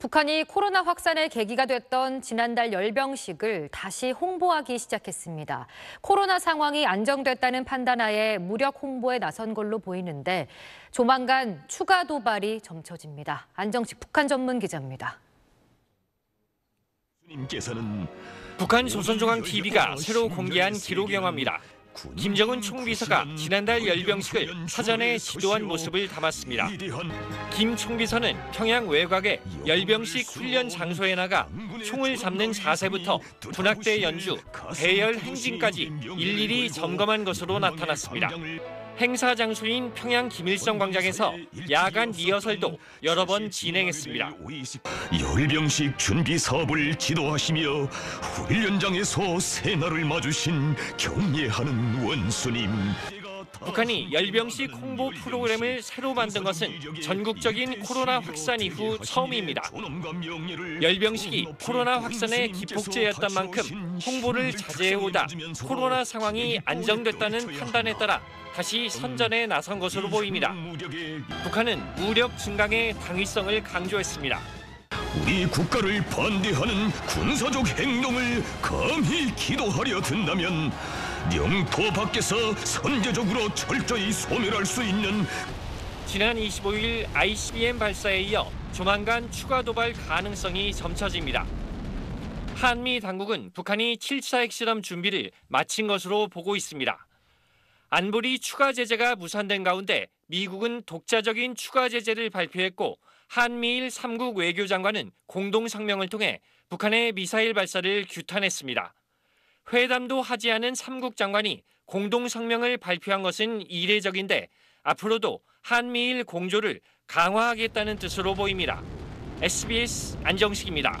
북한이 코로나 확산의 계기가 됐던 지난달 열병식을 다시 홍보하기 시작했습니다. 코로나 상황이 안정됐다는 판단하에 무력 홍보에 나선 걸로 보이는데 조만간 추가 도발이 점쳐집니다. 안정식 북한 전문 기자입니다. 북한 조선중앙TV가 새로 공개한 기록 영화입니다. 김정은 총비서가 지난달 열병식을 사전에 지도한 모습을 담았습니다. 김 총비서는 평양 외곽의 열병식 훈련 장소에 나가 총을 잡는 자세부터 군악대 연주, 대열 행진까지 일일이 점검한 것으로 나타났습니다. 행사 장소인 평양 김일성 광장에서 야간 리허설도 여러 번 진행했습니다. 열병식 준비 사업을 지도하시며 훈련장에서 새날을 맞으신 경례하는 원수님. 북한이 열병식 홍보 프로그램을 새로 만든 것은 전국적인 코로나 확산 이후 처음입니다. 열병식이 코로나 확산의 기폭제였던 만큼 홍보를 자제해오다 코로나 상황이 안정됐다는 판단에 따라 다시 선전에 나선 것으로 보입니다. 북한은 무력 증강의 당위성을 강조했습니다. 우리 국가를 반대하는 군사적 행동을 감히 기도하려 든다면 영토 밖에서 선제적으로 철저히 소멸할 수 있는 지난 25일 ICBM 발사에 이어 조만간 추가 도발 가능성이 점쳐집니다. 한미 당국은 북한이 7차 핵실험 준비를 마친 것으로 보고 있습니다. 안보리 추가 제재가 무산된 가운데 미국은 독자적인 추가 제재를 발표했고 한미일 3국 외교장관은 공동성명을 통해 북한의 미사일 발사를 규탄했습니다. 회담도 하지 않은 3국 장관이 공동성명을 발표한 것은 이례적인데 앞으로도 한미일 공조를 강화하겠다는 뜻으로 보입니다. SBS 안정식입니다.